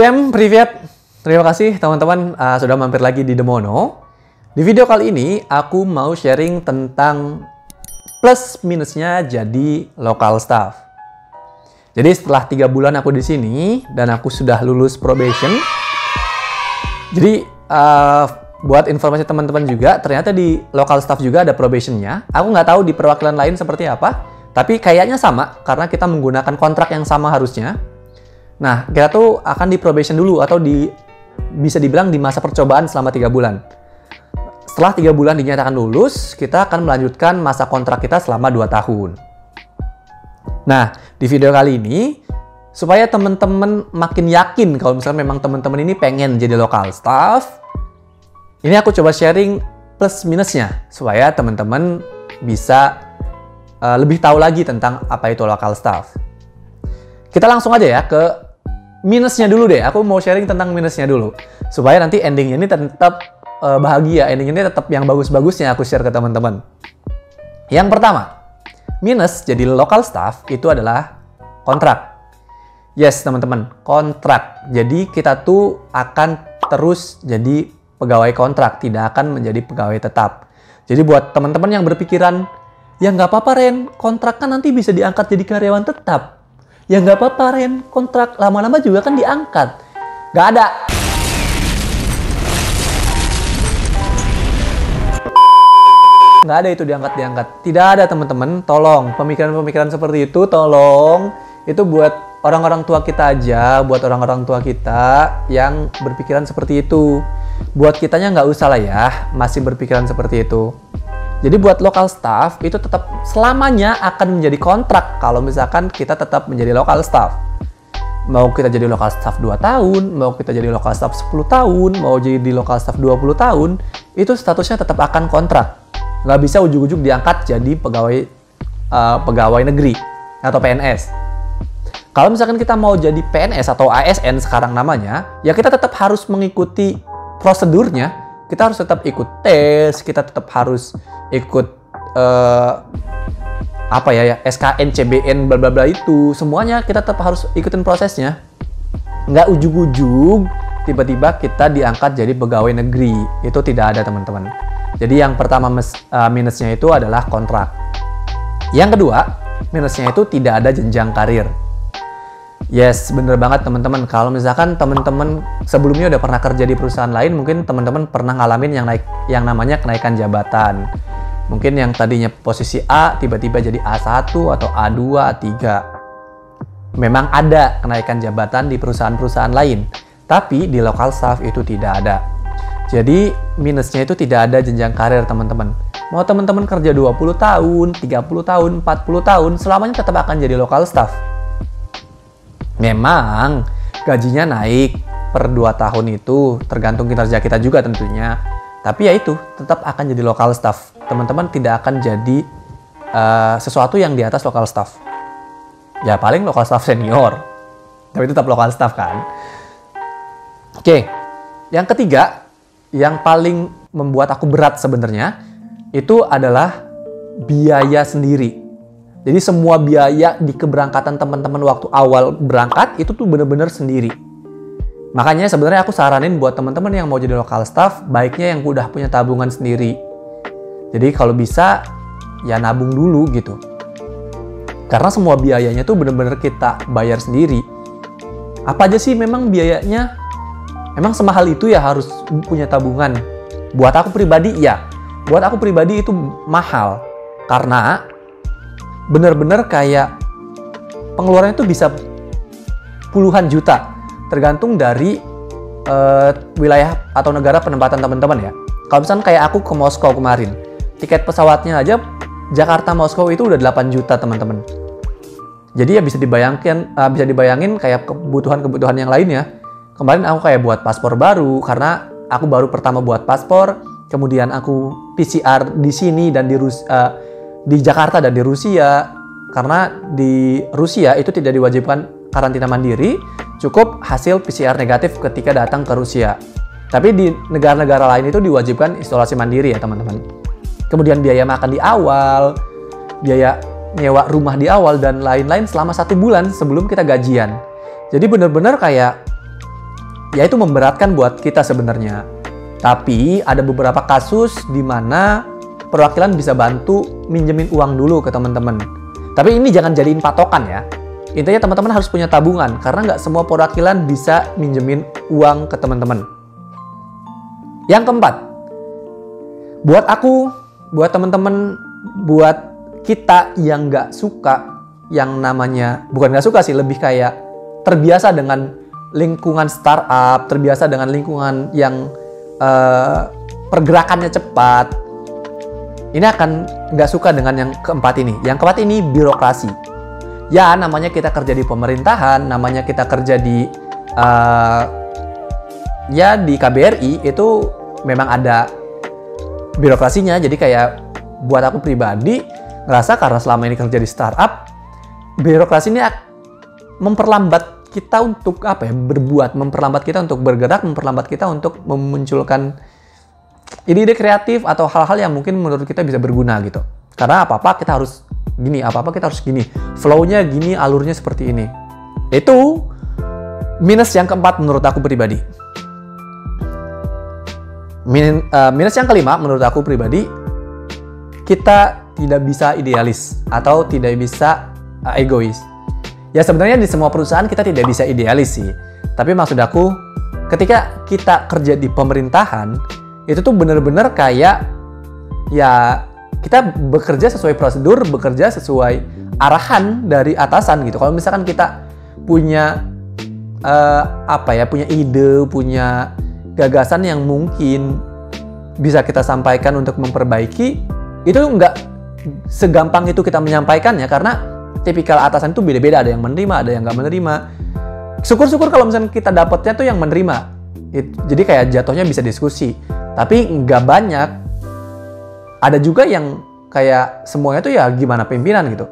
Всем привет. Terima kasih teman-teman sudah mampir lagi di The Mono. Di video kali ini aku mau sharing tentang plus minusnya jadi local staff. Jadi setelah 3 bulan aku di sini dan aku sudah lulus probation. Jadi buat informasi teman-teman juga, ternyata di local staff juga ada probationnya. Aku nggak tahu di perwakilan lain seperti apa, tapi kayaknya sama karena kita menggunakan kontrak yang sama harusnya. Nah, kita tuh akan di probation dulu atau bisa dibilang di masa percobaan selama 3 bulan. Setelah 3 bulan dinyatakan lulus, kita akan melanjutkan masa kontrak kita selama 2 tahun. Nah, di video kali ini, supaya teman-teman makin yakin kalau misalnya memang teman-teman ini pengen jadi local staff, ini aku coba sharing plus minusnya supaya teman-teman bisa lebih tahu lagi tentang apa itu local staff. Kita langsung aja ya ke minusnya dulu deh. Aku mau sharing tentang minusnya dulu supaya nanti endingnya ini tetap bahagia. Endingnya ini tetap yang bagus-bagusnya aku share ke teman-teman. Yang pertama, minus jadi local staff itu adalah kontrak. Yes teman-teman, kontrak. Jadi kita tuh akan terus jadi pegawai kontrak, tidak akan menjadi pegawai tetap. Jadi buat teman-teman yang berpikiran, ya nggak apa-apa Ren, kontrak kan nanti bisa diangkat jadi karyawan tetap. Ya nggak apa-apa Ren, kontrak lama-lama juga kan diangkat. Nggak ada. Nggak ada itu diangkat-diangkat. Tidak ada teman-teman, tolong. Pemikiran-pemikiran seperti itu, tolong. Itu buat orang-orang tua kita aja, buat orang-orang tua kita yang berpikiran seperti itu. Buat kitanya nggak usah lah ya, masih berpikiran seperti itu. Jadi buat local staff itu tetap selamanya akan menjadi kontrak kalau misalkan kita tetap menjadi local staff. Mau kita jadi local staff 2 tahun, mau kita jadi local staff 10 tahun, mau jadi local staff 20 tahun, itu statusnya tetap akan kontrak. Nggak bisa ujug-ujug diangkat jadi pegawai negeri atau PNS. Kalau misalkan kita mau jadi PNS atau ASN sekarang namanya, ya kita tetap harus mengikuti prosedurnya, kita harus tetap ikut tes, kita tetap harus ikut SKN, CBN, bla bla bla itu, semuanya kita tetap harus ikutin prosesnya. Nggak ujug-ujug tiba-tiba kita diangkat jadi pegawai negeri, itu tidak ada teman-teman. Jadi yang pertama minusnya itu adalah kontrak. Yang kedua, minusnya itu tidak ada jenjang karir. Yes, bener banget teman-teman. Kalau misalkan teman-teman sebelumnya udah pernah kerja di perusahaan lain, mungkin teman-teman pernah ngalamin yang namanya kenaikan jabatan. Mungkin yang tadinya posisi A tiba-tiba jadi A1 atau A2, A3. Memang ada kenaikan jabatan di perusahaan-perusahaan lain, tapi di local staff itu tidak ada. Jadi minusnya itu tidak ada jenjang karir teman-teman. Mau teman-teman kerja 20 tahun, 30 tahun, 40 tahun, selamanya tetap akan jadi local staff. Memang gajinya naik per 2 tahun itu tergantung kinerja kita juga tentunya. Tapi ya itu tetap akan jadi local staff. Teman-teman tidak akan jadi sesuatu yang di atas local staff. Ya paling local staff senior. Tapi tetap local staff kan. Oke, yang ketiga yang paling membuat aku berat sebenarnya itu adalah biaya sendiri. Jadi semua biaya di keberangkatan teman-teman waktu awal berangkat itu tuh bener-bener sendiri. Makanya sebenarnya aku saranin buat teman-teman yang mau jadi local staff, baiknya yang udah punya tabungan sendiri. Jadi kalau bisa ya nabung dulu gitu. Karena semua biayanya tuh bener-bener kita bayar sendiri. Apa aja sih memang biayanya? Emang semahal itu ya harus punya tabungan? Buat aku pribadi ya. Buat aku pribadi itu mahal. Karena bener-bener kayak pengeluarannya itu bisa puluhan juta tergantung dari wilayah atau negara penempatan teman-teman ya. Kalau misalnya kayak aku ke Moskow kemarin, tiket pesawatnya aja Jakarta Moskow itu udah 8 juta teman-teman. Jadi ya bisa dibayangin kayak kebutuhan-kebutuhan yang lainnya. Kemarin aku kayak buat paspor baru karena aku baru pertama buat paspor, kemudian aku PCR di sini dan di Jakarta dan di Rusia, karena di Rusia itu tidak diwajibkan karantina mandiri, cukup hasil PCR negatif ketika datang ke Rusia. Tapi di negara-negara lain itu diwajibkan isolasi mandiri ya teman-teman. Kemudian biaya makan di awal, biaya nyewa rumah di awal, dan lain-lain selama 1 bulan sebelum kita gajian. Jadi bener-bener kayak ya itu memberatkan buat kita sebenarnya. Tapi ada beberapa kasus di mana perwakilan bisa bantu minjemin uang dulu ke teman-teman. Tapi ini jangan jadiin patokan ya. Intinya teman-teman harus punya tabungan karena nggak semua perwakilan bisa minjemin uang ke teman-teman. Yang keempat, buat aku, buat teman-teman, buat kita yang nggak suka, yang namanya, bukan nggak suka sih, lebih kayak terbiasa dengan lingkungan startup, terbiasa dengan lingkungan yang pergerakannya cepat. Ini akan nggak suka dengan yang keempat ini. Yang keempat ini birokrasi. Ya, namanya kita kerja di pemerintahan, namanya kita kerja di di KBRI itu memang ada birokrasinya. Jadi kayak buat aku pribadi ngerasa karena selama ini kerja di startup, birokrasi ini memperlambat kita untuk apa ya, berbuat, memperlambat kita untuk bergerak, memperlambat kita untuk memunculkan ide-ide kreatif atau hal-hal yang mungkin menurut kita bisa berguna gitu. Karena apa-apa kita harus gini, apa-apa kita harus gini, flow-nya gini, alurnya seperti ini. Itu minus yang keempat menurut aku pribadi. Minus yang kelima menurut aku pribadi, kita tidak bisa idealis atau tidak bisa egois. Ya sebenarnya di semua perusahaan kita tidak bisa idealis sih. Tapi maksud aku, ketika kita kerja di pemerintahan, itu tuh bener-bener kayak ya kita bekerja sesuai prosedur, bekerja sesuai arahan dari atasan gitu. Kalau misalkan kita punya punya ide, punya gagasan yang mungkin bisa kita sampaikan untuk memperbaiki, itu nggak segampang itu kita menyampaikannya karena tipikal atasan itu beda-beda, ada yang menerima, ada yang nggak menerima. Syukur-syukur kalau misalnya kita dapatnya tuh yang menerima. Jadi kayak jatuhnya bisa diskusi, tapi nggak banyak. Ada juga yang kayak semuanya tuh ya gimana pimpinan gitu.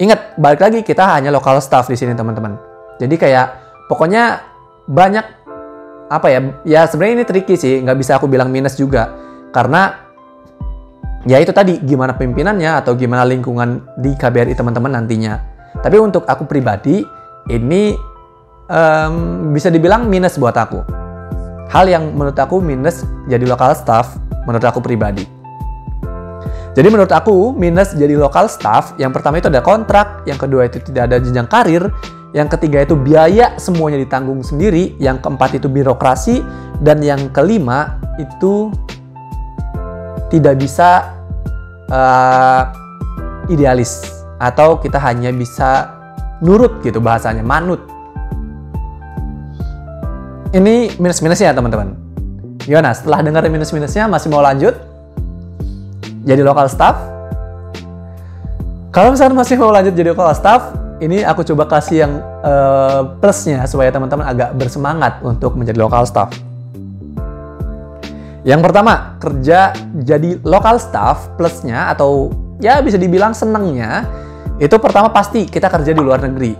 Ingat, balik lagi kita hanya local staff di sini teman-teman. Jadi kayak pokoknya banyak sebenarnya ini tricky sih, nggak bisa aku bilang minus juga karena ya itu tadi, gimana pimpinannya atau gimana lingkungan di KBRI teman-teman nantinya. Tapi untuk aku pribadi, ini bisa dibilang minus buat aku. Hal yang menurut aku minus jadi lokal staff, menurut aku pribadi. Jadi menurut aku, minus jadi lokal staff, yang pertama itu ada kontrak, yang kedua itu tidak ada jenjang karir, yang ketiga itu biaya semuanya ditanggung sendiri, yang keempat itu birokrasi, dan yang kelima itu tidak bisa idealis atau kita hanya bisa nurut gitu, bahasanya manut. Ini minus-minusnya teman-teman. Gimana setelah dengar minus-minusnya, masih mau lanjut jadi local staff? Kalau misalnya masih mau lanjut jadi local staff, ini aku coba kasih yang plusnya supaya teman-teman agak bersemangat untuk menjadi local staff. Yang pertama, kerja jadi local staff, plusnya atau ya bisa dibilang senengnya, itu pertama pasti kita kerja di luar negeri.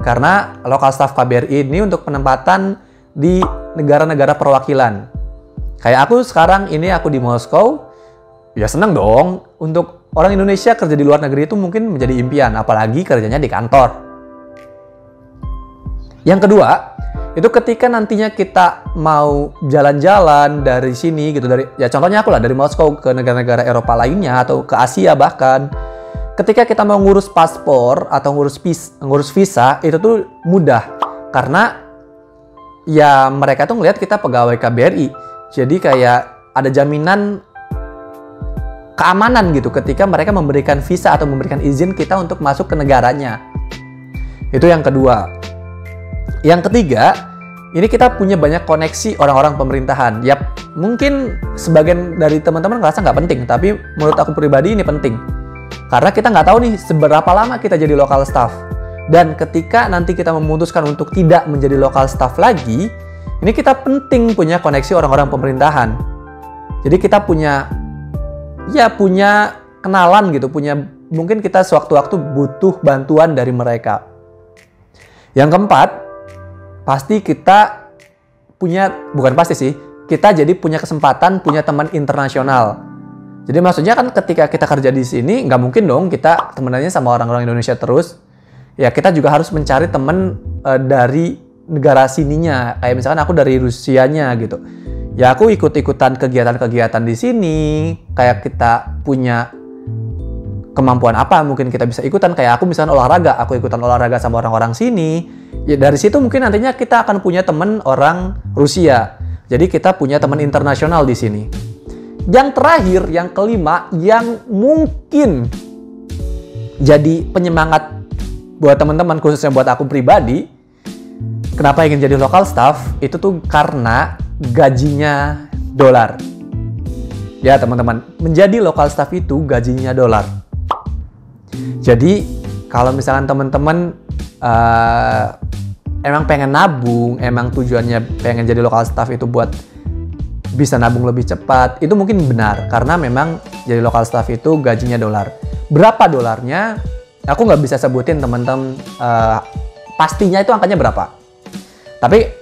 Karena local staff KBRI ini untuk penempatan di negara-negara perwakilan. Kayak aku sekarang ini aku di Moskow, ya seneng dong. Untuk orang Indonesia kerja di luar negeri itu mungkin menjadi impian, apalagi kerjanya di kantor. Yang kedua, itu ketika nantinya kita mau jalan-jalan dari sini gitu, dari ya contohnya aku lah dari Moskow ke negara-negara Eropa lainnya atau ke Asia bahkan. Ketika kita mau ngurus paspor atau ngurus visa itu tuh mudah karena ya mereka tuh ngelihat kita pegawai KBRI. Jadi kayak ada jaminan keamanan gitu ketika mereka memberikan visa atau memberikan izin kita untuk masuk ke negaranya. Itu yang kedua. Yang ketiga, ini kita punya banyak koneksi orang-orang pemerintahan. Yap, mungkin sebagian dari teman-teman ngerasa nggak penting, tapi menurut aku pribadi ini penting. Karena kita nggak tahu nih seberapa lama kita jadi local staff. Dan ketika nanti kita memutuskan untuk tidak menjadi local staff lagi, ini kita penting punya koneksi orang-orang pemerintahan. Jadi kita punya kenalan gitu, mungkin kita sewaktu-waktu butuh bantuan dari mereka. Yang keempat, pasti kita kita jadi punya kesempatan, punya teman internasional. Jadi maksudnya kan ketika kita kerja di sini, nggak mungkin dong kita temenannya sama orang-orang Indonesia terus. Ya kita juga harus mencari teman dari negara sininya, kayak misalkan aku dari Rusianya gitu. Ya aku ikut-ikutan kegiatan-kegiatan di sini, kayak kita punya kemampuan apa mungkin kita bisa ikutan, kayak aku misalkan olahraga, aku ikutan olahraga sama orang-orang sini. Ya dari situ mungkin nantinya kita akan punya teman orang Rusia. Jadi kita punya teman internasional di sini. Yang terakhir, yang kelima, yang mungkin jadi penyemangat buat teman-teman, khususnya buat aku pribadi, kenapa ingin jadi local staff, itu tuh karena gajinya dolar. Ya teman-teman, menjadi local staff itu gajinya dolar. Jadi kalau misalkan teman-teman emang pengen nabung, emang tujuannya pengen jadi local staff itu buat bisa nabung lebih cepat, itu mungkin benar karena memang jadi local staff itu gajinya dolar. Berapa dolarnya? Aku nggak bisa sebutin teman-teman pastinya itu angkanya berapa. Tapi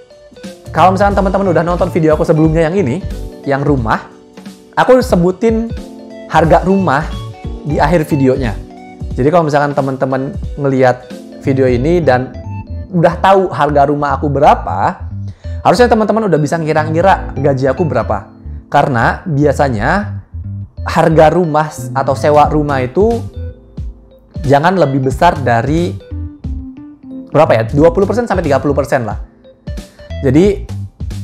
kalau misalkan teman-teman udah nonton video aku sebelumnya yang ini, yang rumah, aku sebutin harga rumah di akhir videonya. Jadi kalau misalkan teman-teman ngelihat video ini dan udah tahu harga rumah aku berapa, harusnya teman-teman udah bisa ngira-ngira gaji aku berapa. Karena biasanya harga rumah atau sewa rumah itu jangan lebih besar dari berapa ya? 20% sampai 30% lah. Jadi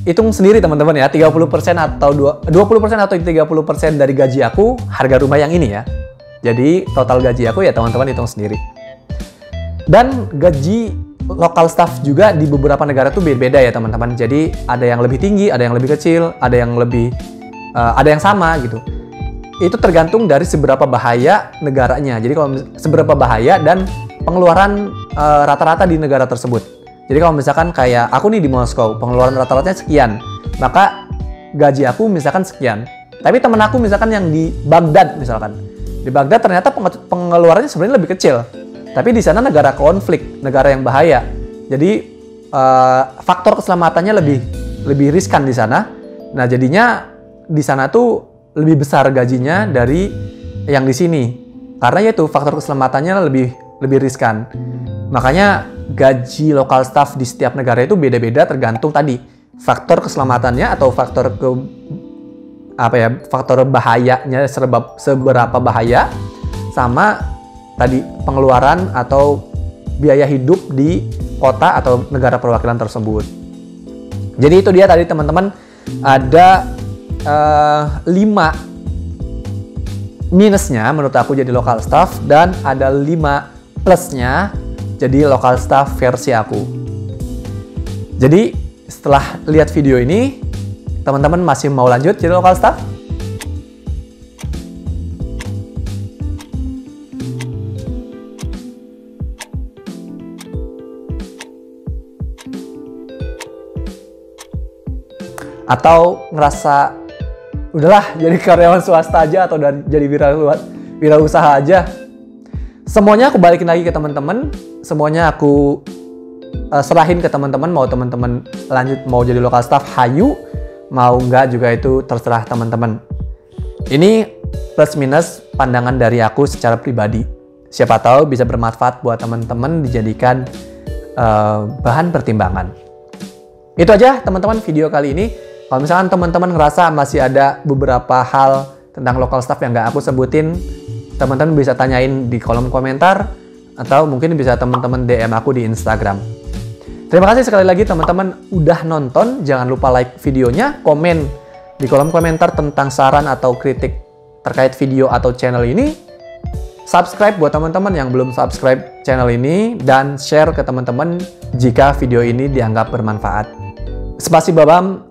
hitung sendiri teman-teman ya, 30% atau 20% atau 30% dari gaji aku harga rumah yang ini ya. Jadi total gaji aku ya teman-teman hitung sendiri. Dan gaji local staff juga di beberapa negara tuh beda-beda ya teman-teman. Jadi ada yang lebih tinggi, ada yang lebih kecil, ada yang lebih, ada yang sama gitu. Itu tergantung dari seberapa bahaya negaranya. Jadi kalau seberapa bahaya dan pengeluaran rata-rata di negara tersebut. Jadi kalau misalkan kayak aku nih di Moskow, pengeluaran rata-ratanya sekian, maka gaji aku misalkan sekian. Tapi temen aku misalkan yang di Baghdad misalkan, di Baghdad ternyata pengeluarannya sebenarnya lebih kecil. Tapi di sana negara konflik, negara yang bahaya. Jadi faktor keselamatannya lebih riskan di sana. Nah, jadinya di sana tuh lebih besar gajinya dari yang di sini. Karena yaitu faktor keselamatannya lebih riskan. Makanya gaji local staff di setiap negara itu beda-beda tergantung tadi faktor keselamatannya atau faktor faktor bahayanya, seberapa bahaya sama tadi pengeluaran atau biaya hidup di kota atau negara perwakilan tersebut. Jadi itu dia tadi teman-teman, ada 5 minusnya menurut aku jadi local staff dan ada 5 plusnya jadi local staff versi aku. Jadi setelah lihat video ini, teman-teman masih mau lanjut jadi local staff? Atau ngerasa udahlah jadi karyawan swasta aja atau jadi wirausaha aja. Semuanya aku balikin lagi ke teman-teman, semuanya aku serahin ke teman-teman. Mau teman-teman lanjut mau jadi local staff hayu, mau enggak juga itu terserah teman-teman. Ini plus minus pandangan dari aku secara pribadi. Siapa tahu bisa bermanfaat buat teman-teman, dijadikan bahan pertimbangan. Itu aja teman-teman video kali ini. Kalau misalkan teman-teman ngerasa masih ada beberapa hal tentang local staff yang nggak aku sebutin, teman-teman bisa tanyain di kolom komentar atau mungkin bisa teman-teman DM aku di Instagram. Terima kasih sekali lagi teman-teman udah nonton. Jangan lupa like videonya, komen di kolom komentar tentang saran atau kritik terkait video atau channel ini. Subscribe buat teman-teman yang belum subscribe channel ini dan share ke teman-teman jika video ini dianggap bermanfaat. Spasi babam.